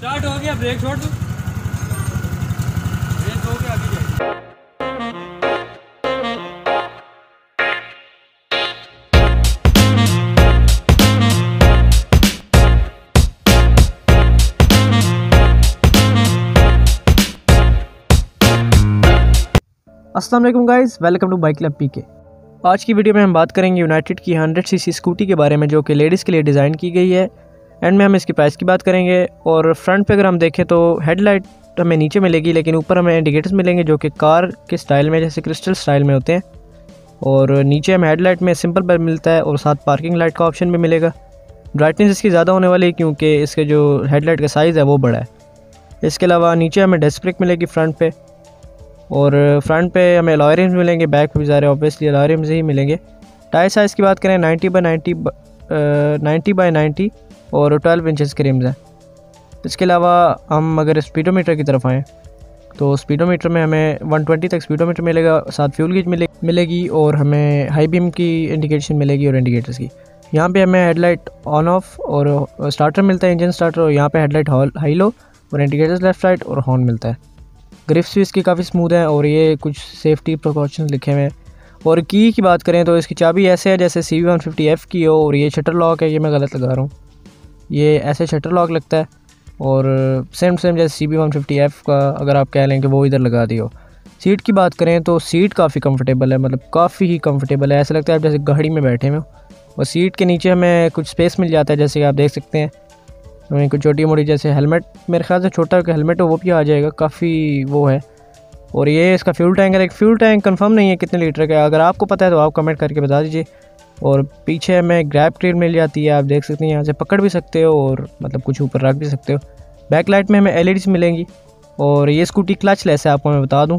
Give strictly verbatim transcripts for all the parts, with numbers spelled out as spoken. Start हो गया, break छोड़ दो, ब्रेक हो गया, आगे जाइए। अस्सलाम वालेकुम guys, welcome to bike club PK. आज की वीडियो में हम बात करेंगे यूनाइटेड की हंड्रेड सीसी स्कूटी के बारे में, जो कि लेडीज़ के लिए डिज़ाइन की गई है। एंड में हम इसकी प्राइस की बात करेंगे। और फ्रंट पे अगर हम देखें तो हेडलाइट हमें नीचे मिलेगी, लेकिन ऊपर हमें इंडिकेटर्स मिलेंगे जो कि कार के स्टाइल में, जैसे क्रिस्टल स्टाइल में होते हैं। और नीचे हमें हेडलाइट में सिंपल बल्ब मिलता है और साथ पार्किंग लाइट का ऑप्शन भी मिलेगा। ब्राइटनेस इसकी ज़्यादा होने वाली है क्योंकि इसके जो हेडलाइट का साइज़ है वो बड़ा है। इसके अलावा नीचे हमें डिस्क ब्रेक मिलेगी फ्रंट पे, और फ्रंट पे हमें अलॉय रिम्स मिलेंगे, बैक पे भी सारे ऑब्वियसली अलॉय रिम्स ही मिलेंगे। टायर साइज़ की बात करें नाइन्टी बाई नाइन्टी और ट्वेल्व इंचेस के रिम्स हैं। इसके अलावा हम अगर स्पीडोमीटर की तरफ आएँ तो स्पीडोमीटर में हमें वन ट्वेंटी तक स्पीडोमीटर मिलेगा, साथ फ्यूल गेज मिलेगी और हमें हाई बीम की इंडिकेशन मिलेगी और इंडिकेटर्स की। यहाँ पे हमें हेडलाइट ऑन ऑफ और स्टार्टर मिलता है, इंजन स्टार्टर, और यहाँ पर हेडलाइट हाई लो और इंडिकेटर्स लेफ्ट राइट और हॉर्न मिलता है। ग्रिप्स भी इसकी काफ़ी स्मूथ है और ये कुछ सेफ्टी प्रिकॉशन लिखे हुए हैं। और की की बात करें तो इसकी चाबी ऐसे है जैसे C V one fifty F की हो, और ये शटर लॉक है, ये मैं गलत लगा रहा हूँ, ये ऐसे शटर लॉक लगता है। और सेम सेम जैसे C V one fifty F का अगर आप कह लें कि वो इधर लगा दी हो। सीट की बात करें तो सीट काफ़ी कंफर्टेबल है, मतलब काफ़ी ही कंफर्टेबल है, ऐसा लगता है आप जैसे गाड़ी में बैठे हुए हो। और सीट के नीचे हमें कुछ स्पेस मिल जाता है, जैसे कि आप देख सकते हैं हमें कुछ छोटी मोटी, जैसे हेलमेट, मेरे ख्याल से छोटा का हेलमेट हो वो भी आ जाएगा, काफ़ी वो है। और ये इसका फ्यूल टैंक है, एक फ्यूल टैंक कंफर्म नहीं है कितने लीटर का, अगर आपको पता है तो आप कमेंट करके बता दीजिए। और पीछे हमें ग्रैब क्रेन मिल जाती है, आप देख सकते हैं, यहाँ से पकड़ भी सकते हो और मतलब कुछ ऊपर रख भी सकते हो। बैकलाइट में हमें एल ई डीज मिलेंगी। और ये स्कूटी क्लच लेस है, आपको मैं बता दूँ,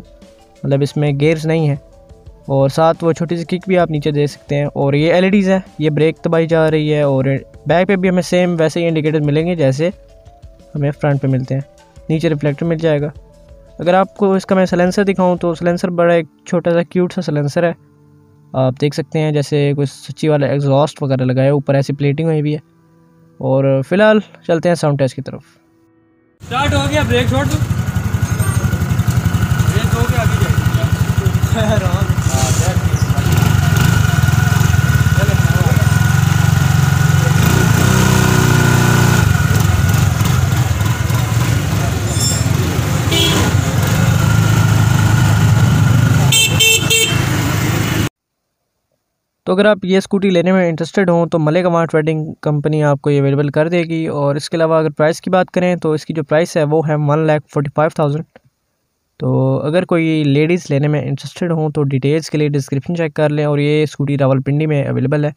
मतलब इसमें गेयर्स नहीं है। और साथ वो छोटी सी किक भी आप नीचे देख सकते हैं। और ये एल ई डीज़ हैं, ये ब्रेक दबाई जा रही है। और बैक पे भी हमें सेम वैसे ही इंडिकेटर्स मिलेंगे जैसे हमें फ्रंट पे मिलते हैं। नीचे रिफ्लेक्टर मिल जाएगा। अगर आपको इसका मैं सलेंसर दिखाऊं तो सलेंसर बड़ा एक छोटा सा क्यूट सा सलेंसर है, आप देख सकते हैं, जैसे कोई सच्ची वाला एग्जॉस्ट वगैरह लगाया, ऊपर ऐसी प्लेटिंग हुई भी है। और फिलहाल चलते हैं साउंड टेस्ट की तरफ। स्टार्ट हो गया, ब्रेक छोड़ दो, ब्रेक हो गया, आगे जाइए। तो अगर आप ये स्कूटी लेने में इंटरेस्टेड हों तो मलेगवां ट्रेडिंग कंपनी आपको ये अवेलेबल कर देगी। और इसके अलावा अगर प्राइस की बात करें तो इसकी जो प्राइस है वो है one lakh forty five thousand. तो अगर कोई लेडीज़ लेने में इंटरेस्टेड हों तो डिटेल्स के लिए डिस्क्रिप्शन चेक कर लें। और ये स्कूटी रावलपिंडी में अवेलेबल है।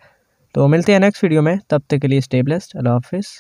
तो मिलते हैं नेक्स्ट वीडियो में, तब तक के लिए स्टे ब्लेस्ड, अल्लाह हाफिज़।